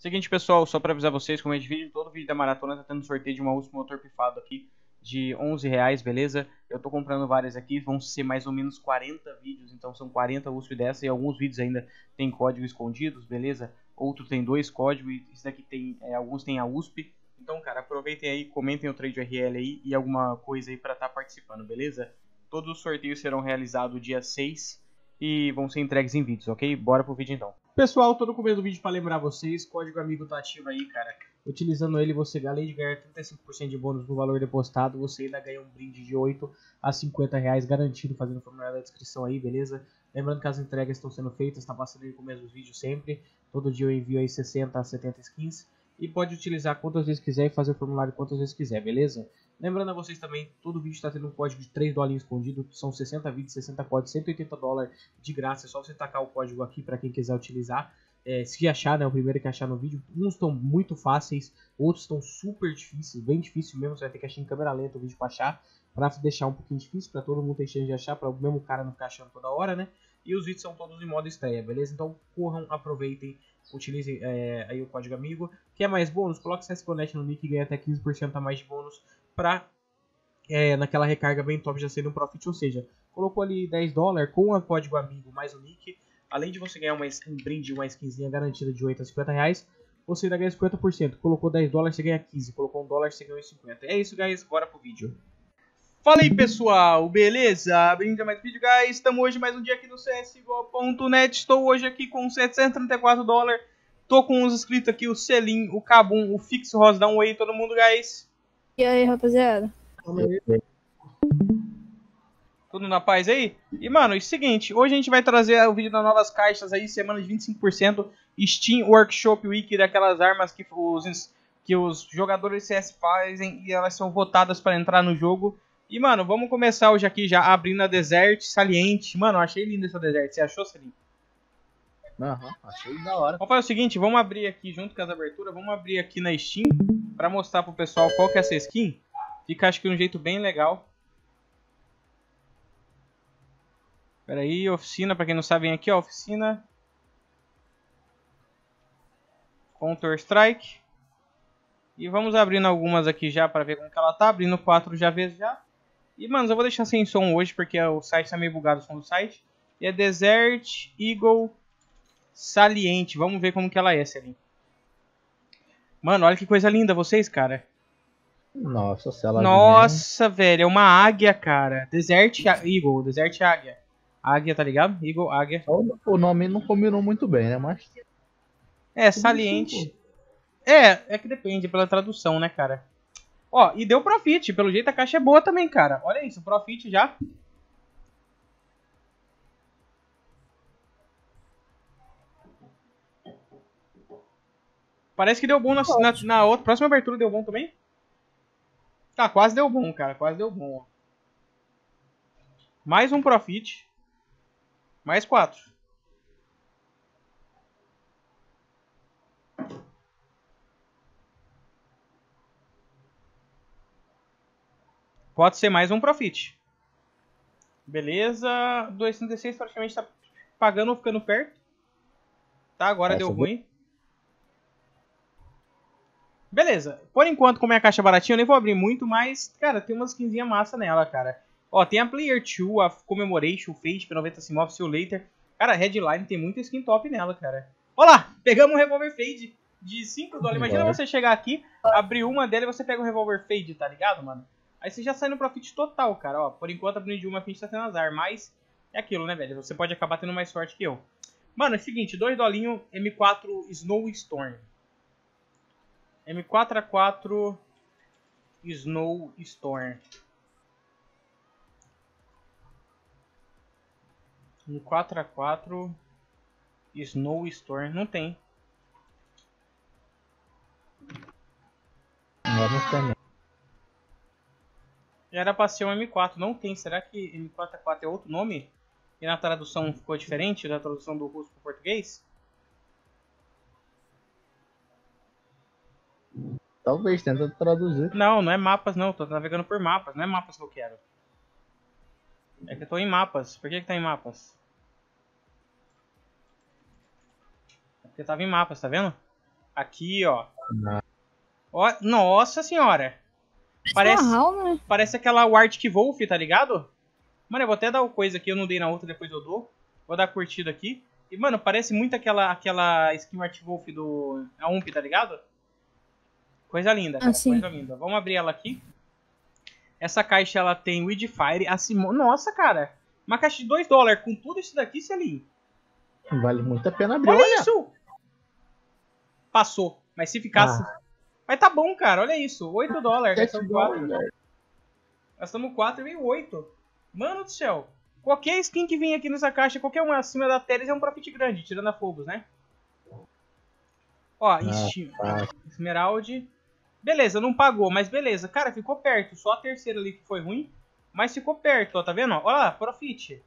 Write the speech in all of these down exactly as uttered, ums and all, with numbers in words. Seguinte, pessoal, só para avisar vocês, como é de vídeo, todo vídeo da maratona tá tendo sorteio de uma U S P motor pifado aqui de onze reais, beleza? Eu tô comprando várias aqui, vão ser mais ou menos quarenta vídeos, então são quarenta U S P dessa e alguns vídeos ainda tem código escondidos, beleza? Outro tem dois códigos e esse daqui tem, é, alguns tem a U S P. Então, cara, aproveitem aí, comentem o trade U R L aí e alguma coisa aí para estar tá participando, beleza? Todos os sorteios serão realizados dia seis e vão ser entregues em vídeos, ok? Bora pro vídeo então. Pessoal, tô no começo do vídeo para lembrar vocês, código amigo tá ativo aí, cara. Utilizando ele, você, além de ganhar trinta e cinco por cento de bônus no valor depositado, você ainda ganha um brinde de oito a cinquenta reais garantido, fazendo o formulário da descrição aí, beleza? Lembrando que as entregas estão sendo feitas, tá passando aí no começo dos vídeos sempre. Todo dia eu envio aí sessenta a setenta skins. E pode utilizar quantas vezes quiser e fazer o formulário quantas vezes quiser, beleza? Lembrando a vocês também, todo vídeo está tendo um código de três dólares escondido. São sessenta vídeos, sessenta códigos, cento e oitenta dólares de graça. É só você tacar o código aqui para quem quiser utilizar. É, se achar, né? O primeiro que achar no vídeo. Uns estão muito fáceis, outros estão super difíceis. Bem difícil mesmo, você vai ter que achar em câmera lenta o vídeo para achar. Para deixar um pouquinho difícil, para todo mundo ter chance de achar, para o mesmo cara não ficar achando toda hora, né? E os vídeos são todos em modo estreia, beleza? Então corram, aproveitem, utilizem é, aí o código amigo. Quer mais bônus? Coloque csgo ponto net no nick e ganha até quinze por cento a mais de bônus pra, é, naquela recarga bem top já sendo um profit. Ou seja, colocou ali dez dólares com o código amigo mais o nick. Além de você ganhar uma skin, um brinde, uma skinzinha garantida de oito a cinquenta reais, você ainda ganha cinquenta por cento. Colocou dez dólares, você ganha quinze. Colocou um dólar, você ganha cinquenta. É isso, guys. Bora pro vídeo. Fala aí, pessoal, beleza? Abrindo mais vídeo, guys. Estamos hoje mais um dia aqui no c s g o ponto net. Estou hoje aqui com setecentos e trinta e quatro dólares. Tô com uns inscritos aqui, o Selim, o Cabum, o Fix Rosa. Dá um aí, todo mundo, guys. E aí, rapaziada? Tudo na paz aí? E, mano, é o seguinte. Hoje a gente vai trazer o vídeo das novas caixas aí, semana de vinte e cinco por cento. Steam Workshop Week, daquelas armas que os, que os jogadores C S fazem e elas são votadas para entrar no jogo. E, mano, vamos começar hoje aqui já abrindo a Desert Saliente. Mano, achei linda essa Desert. Você achou, Celinho? Aham, achei da hora. Vamos fazer o seguinte, vamos abrir aqui junto com as aberturas. Vamos abrir aqui na Steam pra mostrar pro pessoal qual que é essa skin. Fica, acho que, de um jeito bem legal. Pera aí, oficina. Pra quem não sabe, vem aqui, ó, oficina. Counter Strike. E vamos abrindo algumas aqui já pra ver como que ela tá. Abrindo quatro já vezes já. E, mano, eu vou deixar sem som hoje, porque o site tá meio bugado, o som do site. E é Desert Eagle Saliente. Vamos ver como que ela é, Celinho. Mano, olha que coisa linda vocês, cara. Nossa, se ela... Nossa, vem... velho, é uma águia, cara. Desert Eagle, Desert Águia. Águia, tá ligado? Eagle, águia. O nome não combinou muito bem, né, mas... É, Saliente. É, é que depende pela tradução, né, cara? Ó, e deu profit, pelo jeito a caixa é boa também, cara. Olha isso, profit já. Parece que deu bom na, na, na outra. Próxima abertura deu bom também? Tá, quase deu bom, cara. Quase deu bom, ó. Mais um profit. Mais quatro. Pode ser mais um profit. Beleza. dois trinta e seis praticamente tá pagando ou ficando perto. Tá, agora Essa deu ruim. Bem. Beleza. Por enquanto, como é a caixa baratinha, eu nem vou abrir muito, mas, cara, tem umas skinzinha massa nela, cara. Ó, tem a Player dois, a Commemoration, o Fate, P noventa Simov, Seal Later. Cara, a Headline tem muita skin top nela, cara. Ó lá, pegamos um Revolver Fade de cinco dólares. Imagina você chegar aqui, abrir uma dela e você pega um Revolver Fade, tá ligado, mano? Aí você já sai no profit total, cara, ó. Por enquanto, abrindo de uma, a gente tá tendo azar, mas é aquilo, né, velho? Você pode acabar tendo mais sorte que eu. Mano, é o seguinte, dois dolinhos, M quatro Snow Storm. M quatro A quatro Snow Storm. M quatro A quatro Snow Storm. Não tem. Não, não tem, não. Era pra ser um M quatro, não tem. Será que M quatro A quatro é outro nome? E na tradução ficou diferente da tradução do russo pro português? Talvez, tenta traduzir. Não, não é mapas não, tô navegando por mapas, não é mapas que eu quero. É que eu tô em mapas, por que que tá em mapas? É porque eu tava em mapas, tá vendo? Aqui, ó. Ó, nossa senhora. Parece, Howl, né? Parece aquela Warcraft Wolf, tá ligado? Mano, eu vou até dar uma coisa aqui, eu não dei na outra, depois eu dou. Vou dar curtida aqui. E, mano, parece muito aquela, aquela skin Warcraft Wolf do A W P, tá ligado? Coisa linda, cara, assim. Coisa linda. Vamos abrir ela aqui. Essa caixa, ela tem Weed Fire, assim, nossa, cara. Uma caixa de dois dólares com tudo isso daqui, Celinho. Vale muito a pena abrir. Olha, olha isso! Passou, mas se ficasse... Ah. Mas tá bom, cara, olha isso. oito dólares, gastamos quatro. Gastamos quatro e veio oito. Mano do céu. Qualquer skin que vem aqui nessa caixa, qualquer uma acima da Teles é um profit grande, tirando a Fogos, né? Ó, ah, Esmeralda. Beleza, não pagou, mas beleza. Cara, ficou perto. Só a terceira ali que foi ruim. Mas ficou perto, ó, tá vendo? Ó lá, profit.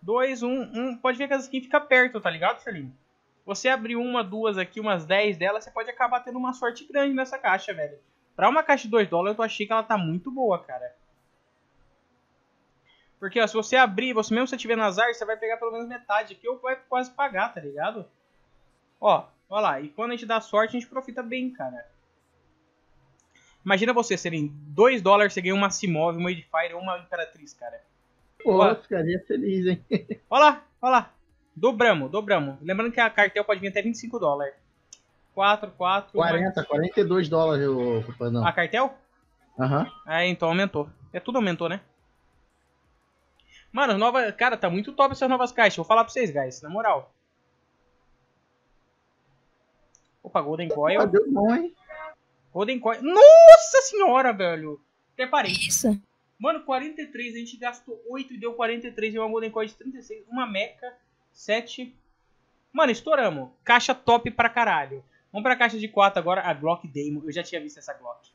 dois, um, um. Pode ver que as skins ficam perto, tá ligado, Celinho? Você abrir uma, duas aqui, umas dez delas, você pode acabar tendo uma sorte grande nessa caixa, velho. Pra uma caixa de dois dólares, eu achei que ela tá muito boa, cara. Porque, ó, se você abrir, você mesmo se tiver no azar, você vai pegar pelo menos metade aqui, ou vai quase pagar, tá ligado? Ó, ó lá, e quando a gente dá sorte, a gente profita bem, cara. Imagina você, serem dois dólares, você ganha uma C-Move, uma Edifier ou uma Imperatriz, cara. Pô, eu ficaria feliz, hein? Ó lá, ó lá. Dobramos, dobramos. Lembrando que a cartel pode vir até vinte e cinco dólares. quatro, quatro... quarenta, mais... quarenta e dois dólares, eu... não. A cartel? Aham. Uhum. Ah, então aumentou. É, tudo aumentou, né? Mano, nova... cara, tá muito top essas novas caixas. Vou falar pra vocês, guys, na moral. Opa, Golden Coin. Ah, deu bom, hein? Golden Coin. Nossa senhora, velho! Até parei. Isso. Mano, quarenta e três, a gente gastou oito e deu quarenta e três. E uma Golden Coin de trinta e seis, uma Mecha... sete. Mano, estouramos. Caixa top pra caralho. Vamos pra caixa de quatro agora. A Glock Daemon. Eu já tinha visto essa Glock.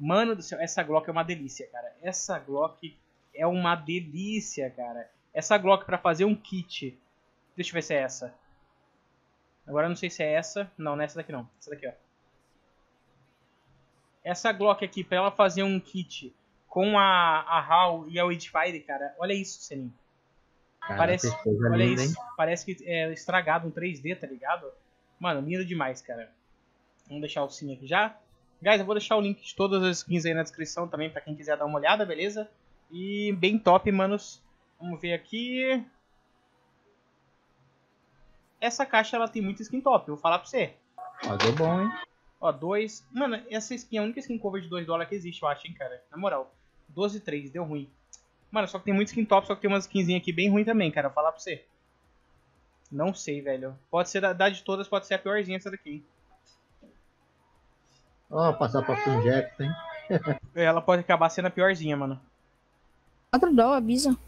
Mano do céu. Essa Glock é uma delícia, cara. Essa Glock é uma delícia, cara. Essa Glock pra fazer um kit. Deixa eu ver se é essa. Agora eu não sei se é essa. Não, não é essa daqui não. Essa daqui, ó. Essa Glock aqui, pra ela fazer um kit com a, a Howl e a Witchfire, cara. Olha isso, Celinho. Cara, parece, olha linda, isso, parece que é estragado um três D, tá ligado? Mano, lindo demais, cara. Vamos deixar o sim aqui já. Guys, eu vou deixar o link de todas as skins aí na descrição também, pra quem quiser dar uma olhada, beleza? E bem top, manos. Vamos ver aqui. Essa caixa, ela tem muita skin top, eu vou falar pra você. Ó, deu bom, hein? Ó, dois. Mano, essa skin é a única skin cover de dois dólares que existe, eu acho, hein, cara? Na moral, doze e três, deu ruim. Mano, só que tem muito skin top, só que tem umas skinzinhas aqui bem ruim também, cara. Vou falar pra você. Não sei, velho. Pode ser, da, da de todas, pode ser a piorzinha essa daqui, hein. Ó, oh, passar pra Full Injector, hein. Ela pode acabar sendo a piorzinha, mano. quatro dólares, avisa.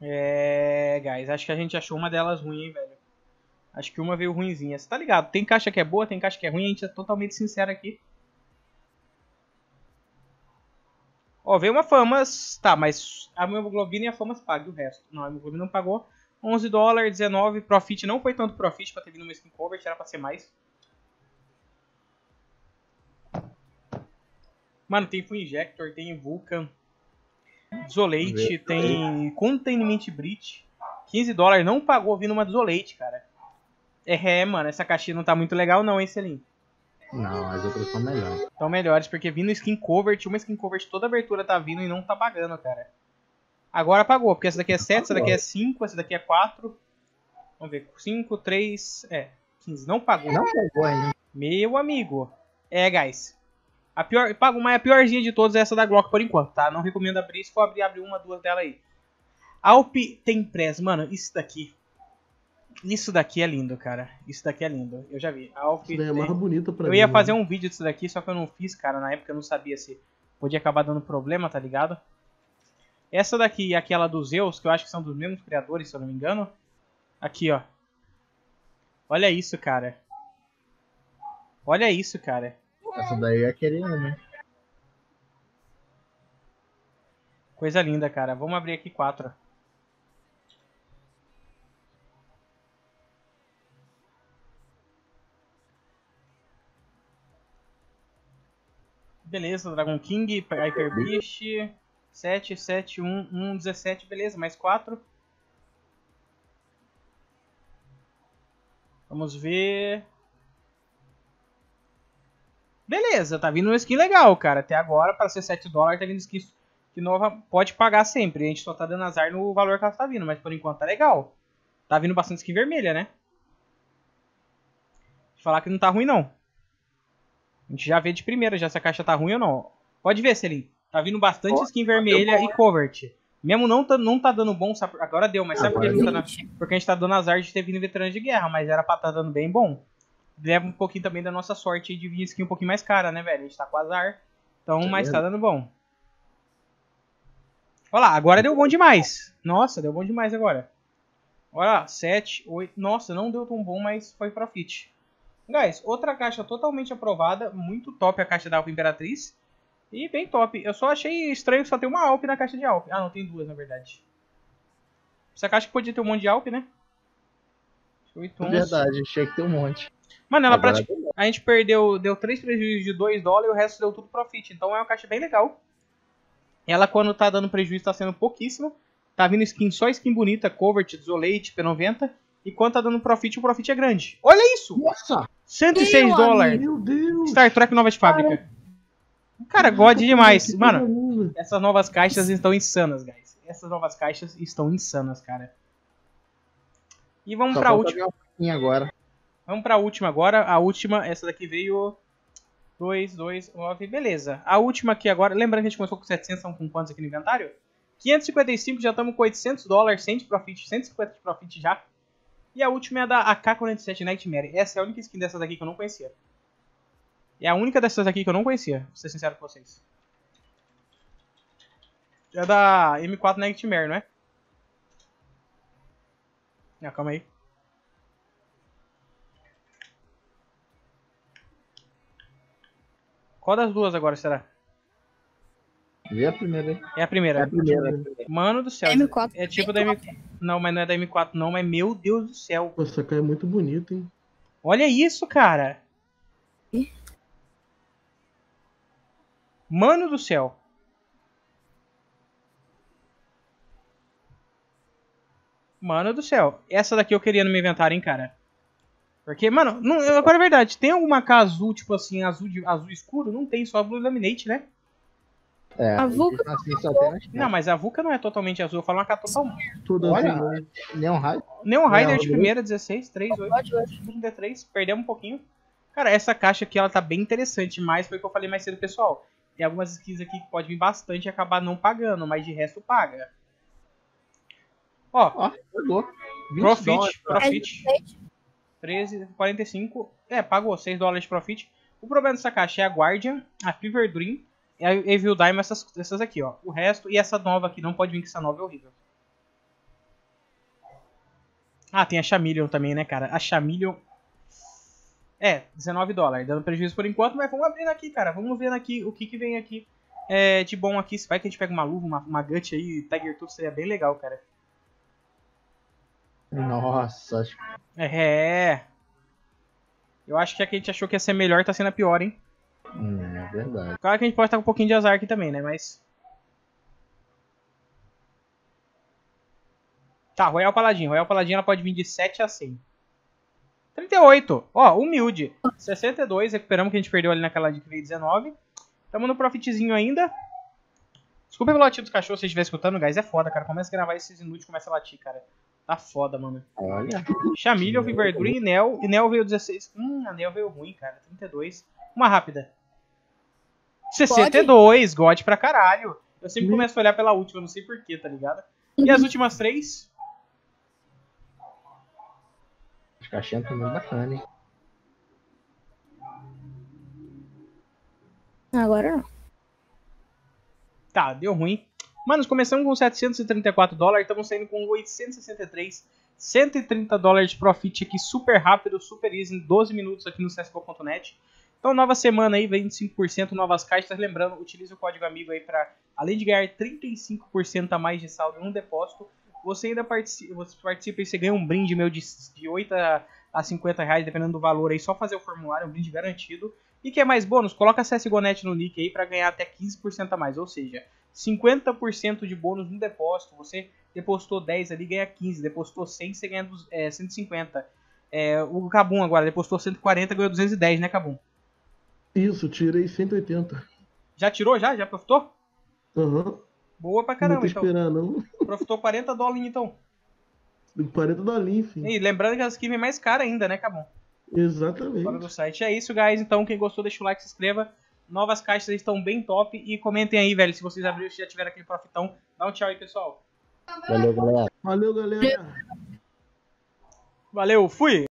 É, guys, acho que a gente achou uma delas ruim, hein, velho. Acho que uma veio ruinzinha. Você tá ligado? Tem caixa que é boa, tem caixa que é ruim. A gente é totalmente sincero aqui. Ó, oh, veio uma Famas, tá, mas a hemoglobina e a Famas pagam o resto. Não, a hemoglobina não pagou. onze dólares, dezenove, profit, não foi tanto profit pra ter vindo uma skin cover, era pra ser mais. Mano, tem Full Injector, tem Vulcan, Desolate, tem Containment Breach. quinze dólares, não pagou vindo uma Desolate, cara. É, é, mano, essa caixinha não tá muito legal não, hein, Celinho? Não, as outras são melhores. Estão melhores, porque vindo skin cover, uma skin cover de toda abertura tá vindo e não tá pagando, cara. Agora pagou, porque essa daqui é sete, essa daqui é cinco, essa daqui é quatro. Vamos ver, cinco, três, é, quinze. Não pagou. Não pagou ainda. Meu amigo. É, guys. A pior, pago, mas a piorzinha de todas é essa da Glock por enquanto, tá? Não recomendo abrir, se for abrir, abre uma, duas dela aí. A W P tem press, mano, isso daqui... Isso daqui é lindo, cara. Isso daqui é lindo. Eu já vi. A AWP isso daí é mais tem... bonito pra eu mim, ia fazer né? um vídeo disso daqui, só que eu não fiz, cara. Na época eu não sabia se podia acabar dando problema, tá ligado? Essa daqui e aquela dos Zeus, que eu acho que são dos mesmos criadores, se eu não me engano. Aqui, ó. Olha isso, cara. Olha isso, cara. Essa daí é querendo, né? Coisa linda, cara. Vamos abrir aqui quatro. Beleza, Dragon King, Hyper Beast, sete, sete, um, um, dezessete, beleza, mais quatro. Vamos ver. Beleza, tá vindo uma skin legal, cara. Até agora, para ser sete dólares, tá vindo skin que nova pode pagar sempre. A gente só tá dando azar no valor que ela tá vindo, mas por enquanto tá legal. Tá vindo bastante skin vermelha, né? Vou falar que não tá ruim, não. A gente já vê de primeira já se a caixa tá ruim ou não. Pode ver, Celim. Tá vindo bastante oh, skin vermelha bom, e covert. Mesmo não tá, não tá dando bom, sabe? Agora deu, mas sabe por que não tá dando? Porque a gente tá dando azar de ter vindo veterano de guerra, mas era pra tá dando bem bom. Leva um pouquinho também da nossa sorte de vir skin um pouquinho mais cara, né, velho? A gente tá com azar. Então, tá mas vendo? Tá dando bom. Olha lá, agora deu bom demais. Nossa, deu bom demais agora. Olha lá, sete, oito... Nossa, não deu tão bom, mas foi profit. Guys, outra caixa totalmente aprovada. Muito top a caixa da A W P Imperatriz. E bem top. Eu só achei estranho que só tem uma A W P na caixa de A W P. Ah, não, tem duas, na verdade. Essa caixa que podia ter um monte de A W P, né? É verdade, achei que tem um monte. Mano, ela pratica... a gente perdeu, deu três prejuízos de dois dólares e o resto deu tudo profit. Então é uma caixa bem legal. Ela, quando tá dando prejuízo, tá sendo pouquíssimo. Tá vindo skin, só skin bonita, Covert, Desolate, P noventa. E quando tá dando profit, o profit é grande. Olha isso! Nossa! cento e seis dólares. Meu Deus! Star Trek nova de fábrica. Cara, God demais. Mano, essas novas caixas estão insanas, guys. Essas novas caixas estão insanas, cara. E vamos só pra última. Agora. Vamos pra última agora. A última, essa daqui veio... dois, dois, nove, beleza. A última aqui agora. Lembrando que a gente começou com setecentos, são com quantos aqui no inventário? quinhentos e cinquenta e cinco, já estamos com oitocentos dólares, cem de profit, cento e cinquenta de profit já. E a última é a da A K quarenta e sete Nightmare. Essa é a única skin dessas aqui que eu não conhecia. É a única dessas aqui que eu não conhecia, vou ser sincero com vocês. É da M quatro Nightmare, não é? Ah, calma aí. Qual das duas agora será? É a primeira, hein? É a primeira. É a primeira. Mano do céu. M quatro. É tipo da M quatro. Não, mas não é da M quatro não, mas meu Deus do céu. Pô, essa cara é muito bonita, hein? Olha isso, cara. Mano do céu. Mano do céu. Essa daqui eu queria no meu inventário, hein, cara. Porque, mano, não, agora é verdade. Tem alguma K azul, tipo assim, azul, de, azul escuro? Não tem, só a Blue Laminate, né? É, a Vulcan assim, só tem as... Não, mas a Vulcan não é totalmente azul. Eu falo uma K totalmente. Tudo olha, azul. Neon Rider. Neon Rider de primeira, dezesseis, três, oito, trinta e três. Perdemos um pouquinho. Cara, essa caixa aqui, ela tá bem interessante, mas foi o que eu falei mais cedo, pessoal. Tem algumas skins aqui que pode vir bastante e acabar não pagando, mas de resto paga. Ó, ó pagou. Profit, profit. treze, quarenta e cinco, é, pagou seis dólares de profit. O problema dessa caixa é a Guardian, a Fever Dream e a Evil Diamond, essas, essas aqui, ó. O resto, e essa nova aqui, não pode vir que essa nova é horrível. Ah, tem a Chameleon também, né, cara? A Chameleon é, dezenove dólares, dando prejuízo por enquanto, mas vamos abrindo aqui, cara. Vamos ver aqui o que, que vem aqui é, de bom aqui. Se vai que a gente pega uma luva, uma, uma gut aí, Tiger tudo, seria bem legal, cara. Nossa, acho que... É. Eu acho que a que a gente achou que ia ser melhor tá sendo a pior, hein? Hum, é verdade. Claro que a gente pode estar com um pouquinho de azar aqui também, né? Mas... Tá, Royal Paladinha. Royal Paladinha ela pode vir de sete a cem. trinta e oito. Ó, humilde. sessenta e dois. Recuperamos que a gente perdeu ali naquela de que veio dezenove. Tamo no profitzinho ainda. Desculpa pelo latido dos cachorros se você estiver escutando, guys. É foda, cara. Começa a gravar esses inúteis e começa a latir, cara. Tá foda, mano. Olha. Chamilho, Viverdream e Nel. E Nel veio dezesseis. Hum, a Nel veio ruim, cara. trinta e dois. Uma rápida. sessenta e dois. God pra caralho. Eu sempre começo a olhar pela última, não sei porquê, tá ligado? E as últimas três? As caixinhas estão muito bacanas, hein? Agora não. Tá, deu ruim. Mano, começamos com setecentos e trinta e quatro dólares, estamos saindo com oitocentos e sessenta e três, cento e trinta dólares de profit aqui, super rápido, super easy, em doze minutos aqui no c s g o ponto net. Então, nova semana aí, vinte e cinco por cento, novas caixas. Lembrando, utilize o código amigo aí para, além de ganhar trinta e cinco por cento a mais de saldo no depósito, você ainda participa, você participa e você ganha um brinde meu de, de oito a cinquenta reais, dependendo do valor aí, só fazer o formulário, um brinde garantido. E quer mais bônus? Coloca c s g o ponto net no link aí para ganhar até quinze por cento a mais, ou seja... cinquenta por cento de bônus no depósito, você depositou dez ali, ganha quinze, depositou cem, você ganha é, cento e cinquenta, É, o Kabum agora, ele postou cento e quarenta, ganhou duzentos e dez, né, Kabum? Isso, tirei cento e oitenta. Já tirou, já? Já profitou? Aham. Uhum. Boa pra caramba, não então. Esperar, não. Profitou quarenta dólares, então. quarenta dólares, enfim. E lembrando que as skins vêm mais caras ainda, né, Kabum? Exatamente. Fora do site. É isso, guys. Então, quem gostou, deixa o like, se inscreva. Novas caixas estão bem top. E comentem aí, velho, se vocês abriram, se já tiveram aquele profitão. Dá um tchau aí, pessoal. Valeu, galera. Valeu, galera. Valeu, fui!